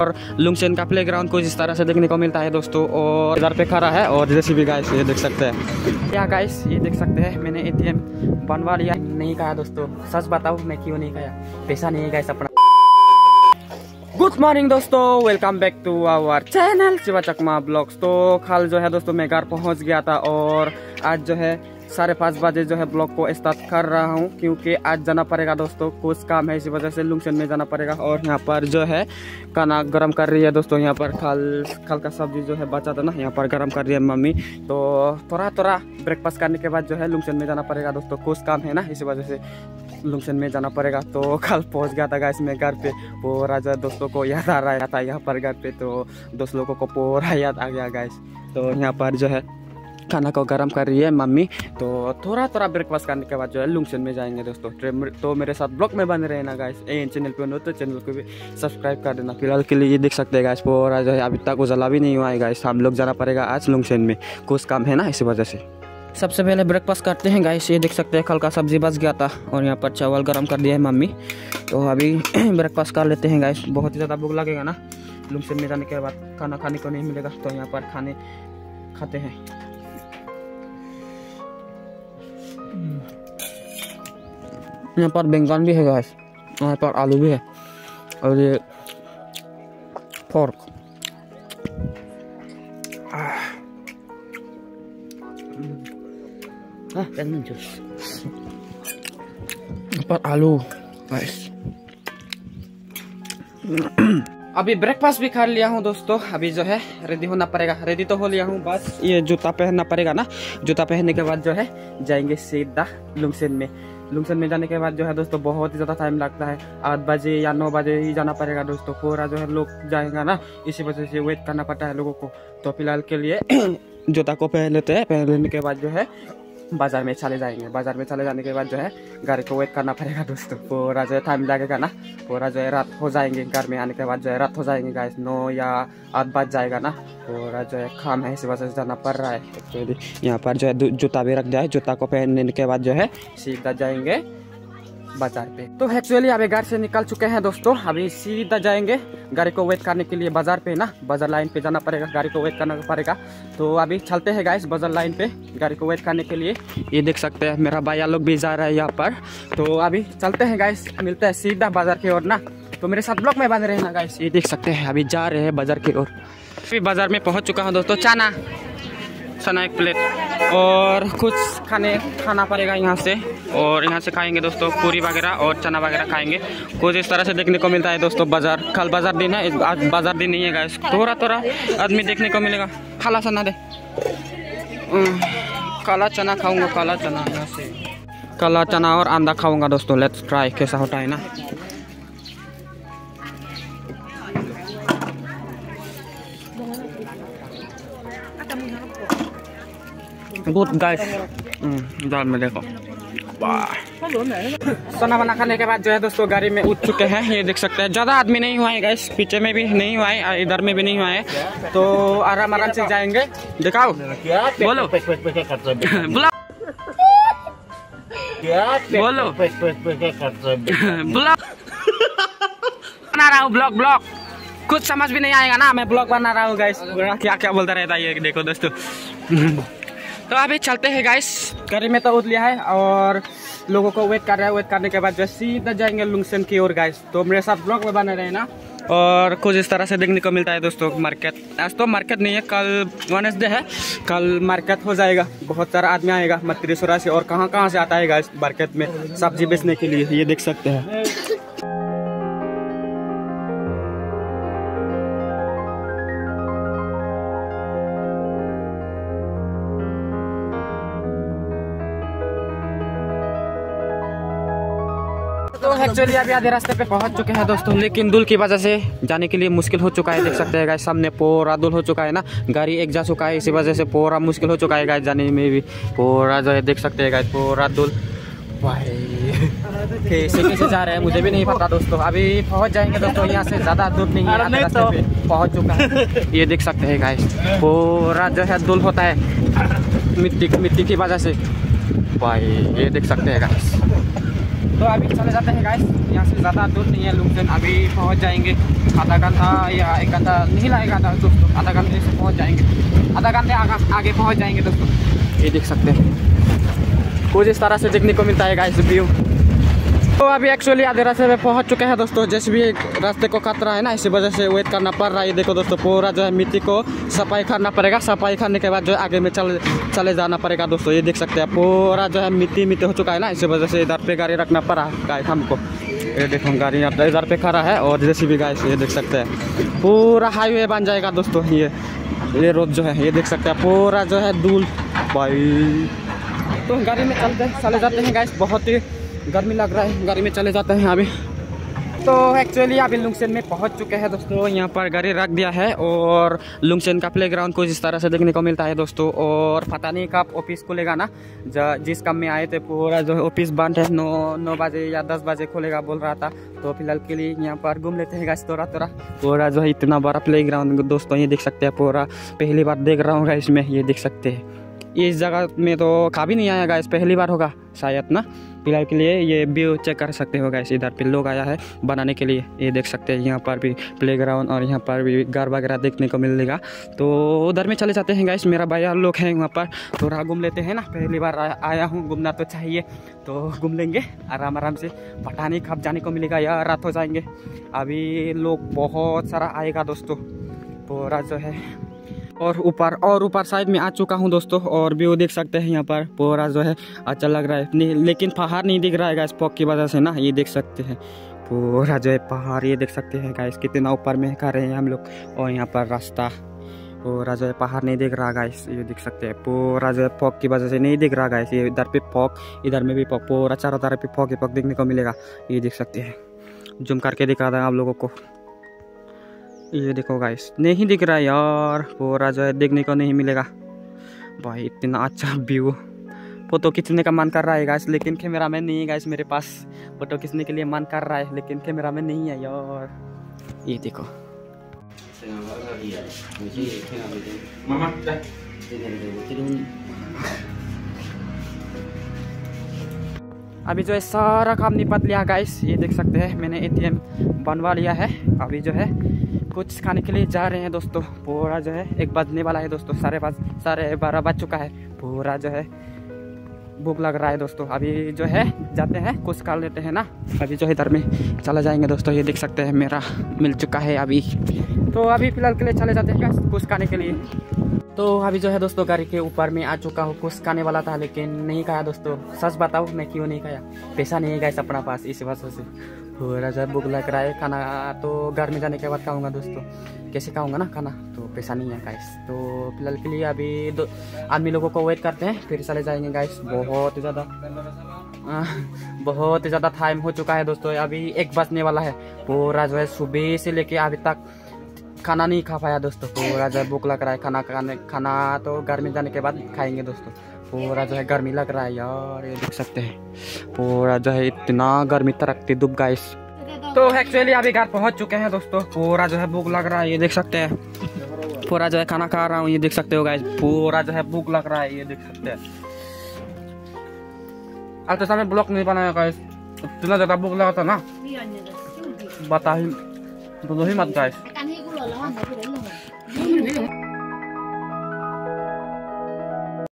और लुंगसेन का play ground कुछ इस तरह से देखने को मिलता है दोस्तों। और इधर पे खड़ा है और जैसे भी गाइस ये देख सकते हैं, क्या गाइस ये देख सकते हैं मैंने ATM बनवा लिया। नहीं कहा दोस्तों, सच बताऊँ मैं क्यों नहीं कहा, पैसा नहीं है गाइस अपना। गुड मॉर्निंग दोस्तों, welcome back to our channel Shiva Chakma vlogs. तो कल जो है दोस्तों मैं घर पहुंच गया था और आज जो है 5:30 बजे जो है ब्लॉग को स्टार्ट कर रहा हूं, क्योंकि आज जाना पड़ेगा दोस्तों, कुछ काम है इसी वजह से लुंगसेन में जाना पड़ेगा। और यहाँ पर जो है खाना गर्म कर रही है दोस्तों, यहाँ पर खाल का सब्जी जो है बचा था ना, यहाँ पर गर्म कर रही है मम्मी। तो थोड़ा ब्रेकफास्ट करने के बाद जो है लुंगसेन में जाना पड़ेगा दोस्तों, कुछ काम है ना इसी वजह से लुंगसेन में जाना पड़ेगा। तो कल पहुंच गया था गाइस मैं घर पे, पूरा जो दोस्तों को याद आ रहा था यहाँ पर घर पे, तो दोस्त लोगों को पूरा याद आ गया गाइस। तो यहाँ पर जो है खाना को गर्म कर रही है मम्मी, तो थोड़ा ब्रेकफास्ट करने के बाद जो है लुंगसेन में जाएंगे दोस्तों। तो मेरे साथ ब्लॉग में बने रहना गाइस, चैनल पे नो तो चैनल को भी सब्सक्राइब कर देना। फिलहाल के लिए ये देख सकते हैं गाइस, पूरा जो है अभी तक उजाला भी नहीं हुआ है गाइस। हम लोग जाना पड़ेगा आज लुंगसेन में, कुछ काम है ना इसी वजह से। सबसे पहले ब्रेकफास्ट करते हैं गाइस, ये देख सकते हैं कल का सब्जी बच गया था और यहाँ पर चावल गर्म कर दिया है मम्मी। तो अभी ब्रेकफास्ट कर लेते हैं गाइस, बहुत ही ज़्यादा भूख लगेगा ना, लुंगसेन में जाने के बाद खाना खाने को नहीं मिलेगा। तो यहाँ पर खाते हैं यहाँ पर बैंगन भी है गाइस, यहाँ पर आलू भी है और ये फोर्क। यहाँ पर आलू गाइस। अभी ब्रेकफास्ट भी खा लिया हूँ दोस्तों, अभी जो है रेडी होना पड़ेगा। रेडी तो हो लिया हूँ, बस ये जूता पहनना पड़ेगा ना, जूता पहनने के बाद जो है जाएंगे सीधा लुंगसेन में। लुंगसेन में जाने के बाद जो है दोस्तों बहुत ही ज़्यादा टाइम लगता है, 8 बजे या 9 बजे ही जाना पड़ेगा दोस्तों। पूरा जो है लोग जाएगा ना, इसी वजह से वेट करना पड़ता है लोगों को। तो फिलहाल के लिए जूता को पहन लेते हैं, पहन लेने के बाद जो है बाज़ार में चले जाएंगे। बाज़ार में चले जाने के बाद जो है गाड़ी को वेट करना पड़ेगा दोस्तों, पूरा जो है टाइम लगेगा ना, पूरा जो है रात हो जाएंगे। घर में आने के बाद जो है रात हो जाएंगे गाइस, 9 या 8 बज जाएगा ना, पूरा जो है काम है इसी वजह से जाना पड़ रहा है। तो यहाँ पर जो है जूता भी रख दिया है, जूता को पहनने के बाद जो है सीधा जाएंगे बाजार पे। तो एक्चुअली अभी घर से निकल चुके हैं दोस्तों, अभी सीधा जाएंगे गाड़ी को वेट करने के लिए बाजार पे ना, बाजार लाइन पे जाना पड़ेगा, गाड़ी को वेट करना पड़ेगा। तो अभी चलते हैं गाइस बाजार लाइन पे गाड़ी को वेट करने के लिए। ये देख सकते हैं मेरा भाई आलोक भी जा रहा है यहाँ पर। तो अभी चलते हैं गाइस, मिलते हैं सीधा बाजार की ओर ना। तो मेरे साथ ब्लॉग में बने रहना गाइस। ये देख सकते हैं अभी जा रहे हैं बाजार की ओर। फिर बाजार में पहुँच चुका हूँ दोस्तों, चना 1 प्लेट और कुछ खाना पड़ेगा यहाँ से, और यहाँ से खाएंगे दोस्तों पूरी वगैरह और चना वगैरह खाएंगे। कुछ इस तरह से देखने को मिलता है दोस्तों बाज़ार। कल बाज़ार दिन है, आज बाज़ार दिन नहीं है गाइस, थोड़ा आदमी देखने को मिलेगा। काला चना दे, काला चना खाऊंगा, काला चना यहाँ से, काला चना और अंडा खाऊंगा दोस्तों। लेट्स ट्राई कैसा होता है ना। गुड गाइस, दाल में देखो वाह। खाना बना खाने के बाद जो है दोस्तों गाड़ी में उठ चुके हैं। ये देख सकते हैं ज़्यादा आदमी नहीं हुआ है गाइस, पीछे में भी नहीं हुआ है, इधर में भी नहीं हुआ है। तो आराम से जाएंगे, दिखाओ बोलो बोलो बोलो। बना रहा हूँ ब्लॉग, कुछ समझ भी नहीं आएगा ना, मैं ब्लॉग बना रहा हूँ गाइस, क्या क्या बोलता रहता है ये देखो दोस्तों। तो अभी चलते हैं गाइस, गाड़ी में तो उठ लिया है और लोगों को वेट कर रहा है। वेट करने के बाद जो सीधा जाएंगे लुंगसेन की ओर गाइस। तो मेरे साथ ब्लॉग में बने रहे ना। और कुछ इस तरह से देखने को मिलता है दोस्तों मार्केट। आज तो मार्केट नहीं है, कल वेडनेसडे है, कल मार्केट हो जाएगा, बहुत सारा आदमी आएगा मत्रिसुरा से और कहाँ से आता है गाइस मार्केट में सब्जी बेचने के लिए। ये देख सकते हैं एक्चुअली अभी आधे रास्ते पे पहुंच चुके हैं दोस्तों, लेकिन धूल की वजह से जाने के लिए मुश्किल हो चुका है। देख सकते हैं गाइस सामने पूरा धूल हो चुका है ना, गाड़ी एक जा चुका है, इसी वजह से पूरा मुश्किल हो चुका है गाइस जाने में भी। पूरा जो है देख सकते हैं गाइस पूरा धूल, कैसे जा रहे हैं मुझे भी नहीं पता दोस्तों। अभी पहुंच जाएंगे दोस्तों, यहाँ से ज़्यादा दूर नहीं है, आधे रास्ते पे पहुँच चुका है। ये देख सकते हैं गाइस पूरा जो है धूल होता है मिट्टी की वजह से भाई। ये देख सकते हैं गाइस तो अभी चले जाते हैं गाइस, यहाँ से ज़्यादा दूर नहीं है लुंगसेन, अभी पहुँच जाएंगे। आधा घंटा या एक घंटा नहीं लाएगा दोस्तों, आधा घंटे से पहुँच जाएंगे, आधा घंटे आगे पहुँच जाएंगे दोस्तों। ये देख सकते हैं, कुछ इस तरह से देखने को मिलता है गाइस व्यू। तो अभी एक्चुअली आधे रास्ते में पहुँच चुके हैं दोस्तों। जैसे भी रास्ते को खतरा है ना, इसी वजह से वेट करना पड़ रहा है। देखो दोस्तों, पूरा जो है मिट्टी को सफाई करना पड़ेगा, सफाई करने के बाद जो आगे में चले जाना पड़ेगा दोस्तों। ये देख सकते हैं पूरा जो है मिट्टी मिट्टी हो चुका है ना, इसी वजह से इधर पे गाड़ी रखना पड़ा है हमको। ये देखो गाड़ी इधर पे खड़ा है, और जैसे भी गाड़ी ये देख सकते हैं पूरा हाईवे बन जाएगा दोस्तों। ये रोड जो है ये देख सकते हैं पूरा जो है धूल भाई। तो गाड़ी में चले जाते हैं गाइस, बहुत ही गर्मी लग रहा है, गाड़ी में चले जाते हैं अभी। तो एक्चुअली अभी लुंगसेन में पहुंच चुके हैं दोस्तों, यहाँ पर गाड़ी रख दिया है। और लुंगसेन का प्लेग्राउंड कुछ इस तरह से देखने को मिलता है दोस्तों। और पता नहीं कब ऑफिस खुलेगा ना, जिस काम में आए थे पूरा जो ऑफिस बंद है, 9 बजे या 10 बजे खुलेगा बोल रहा था। तो फिलहाल के लिए यहाँ पर घूम लेते हैं गाइस थोड़ा थोड़ा। पूरा जो है इतना बड़ा प्लेग्राउंड दोस्तों, ये देख सकते हैं पूरा, पहली बार देख रहा हूँ गाइस मैं। ये देख सकते हैं इस जगह में तो कभी नहीं आया गाइस, पहली बार होगा शायद ना। फिलहाल के लिए ये व्यू चेक कर सकते हो गाइस, इधर पे लोग आया है बनाने के लिए। ये देख सकते हैं यहाँ पर भी प्लेग्राउंड, और यहाँ पर भी घर वगैरह देखने को मिलेगा। तो उधर में चले जाते हैं गाइस, मेरा भाई आलोक है वहाँ पर, थोड़ा घूम लेते हैं ना। पहली बार आया हूँ, घूमना तो चाहिए, तो घूम लेंगे आराम आराम से। पता नहीं कब जाने को मिलेगा यार, रात हो जाएंगे। अभी लोग बहुत सारा आएगा दोस्तों पूरा जो है। और ऊपर साइड में आ चुका हूँ दोस्तों, और व्यू देख सकते हैं यहाँ पर पूरा जो है अच्छा लग रहा है। नहीं लेकिन पहाड़ नहीं दिख रहा है गाइस फॉग की वजह से ना। ये देख सकते हैं पूरा जो है पहाड़, ये देख सकते हैं गाइस कितना ऊपर में कर रहे हैं हम लोग। और यहाँ पर रास्ता पूरा जो है पहाड़ नहीं दिख रहा गाइस, ये देख सकते हैं पूरा जो है फॉग की वजह से नहीं दिख रहा गाइस। ये इधर पे फॉग, इधर में भी फॉग, पूरा चारों तरफ पे फॉग ही फॉग देखने को मिलेगा। ये देख सकते हैं, जूम करके दिख रहा था आप लोगों को। ये देखो गाइस नहीं दिख रहा है यार, पूरा जो है देखने को नहीं मिलेगा भाई। इतना अच्छा व्यू, फोटो खींचने का मन कर रहा है गाइस, लेकिन कैमरा मैन नहीं है गाइस मेरे पास। फोटो खींचने के लिए मन कर रहा है लेकिन कैमरा मैन नहीं है यार। ये देखो अभी जो है सारा काम निपट लिया गाइस। ये देख सकते हैं मैंने ATM बनवा लिया है। अभी जो है कुछ खाने के लिए जा रहे हैं दोस्तों। पूरा जो है 1 बजने वाला है दोस्तों, 12:30 बज चुका है। पूरा जो है भूख लग रहा है दोस्तों। अभी जो है जाते हैं कुछ खा लेते हैं ना, अभी जो है इधर में चला जाएंगे दोस्तों। ये देख सकते हैं मेरा मिल चुका है अभी। तो अभी फिलहाल के लिए चले जाते हैं कुछ खाने के लिए। तो अभी जो है दोस्तों गाड़ी के ऊपर में आ चुका हूँ, कुछ खाने वाला था लेकिन नहीं खाया दोस्तों। सच बताओ मैं क्यों नहीं खाया, पैसा नहीं है गाइस अपना पास, इस वजह से पूरा जो है भूख लग रहा है। खाना तो घर में जाने के बाद खाऊंगा दोस्तों, कैसे खाऊंगा ना खाना, तो पैसा नहीं है गाइस। तो फिलहाल के लिए अभी 2 आदमी लोगों को वेट करते हैं, फिर चले जाएंगे गाइस। बहुत ज़्यादा टाइम हो चुका है दोस्तों, अभी 1 बजने वाला है। पूरा जो है सुबह से लेके अभी तक खाना नहीं खा पाया दोस्तों, पूरा जो है भूख लग रहा है। खाना तो घर में जाने के बाद खाएंगे दोस्तों। पूरा जो है गर्मी लग रहा है यार, ये देख सकते हैं पूरा जो है इतना गर्मी तरकती धूप गाइस। तो एक्चुअली अभी घर पहुंच चुके हैं दोस्तों, पूरा जो है भूख लग रहा है। ये देख सकते हैं पूरा जो है खाना खा रहा हूँ, ये देख सकते हो गाइस। पूरा जो है भूख लग रहा है, ये देख सकते हैं। अब तो सामने ब्लॉक नहीं बनाया गाइस, इतना ज्यादा भूख लगा था ना, बता ही मत गाइस।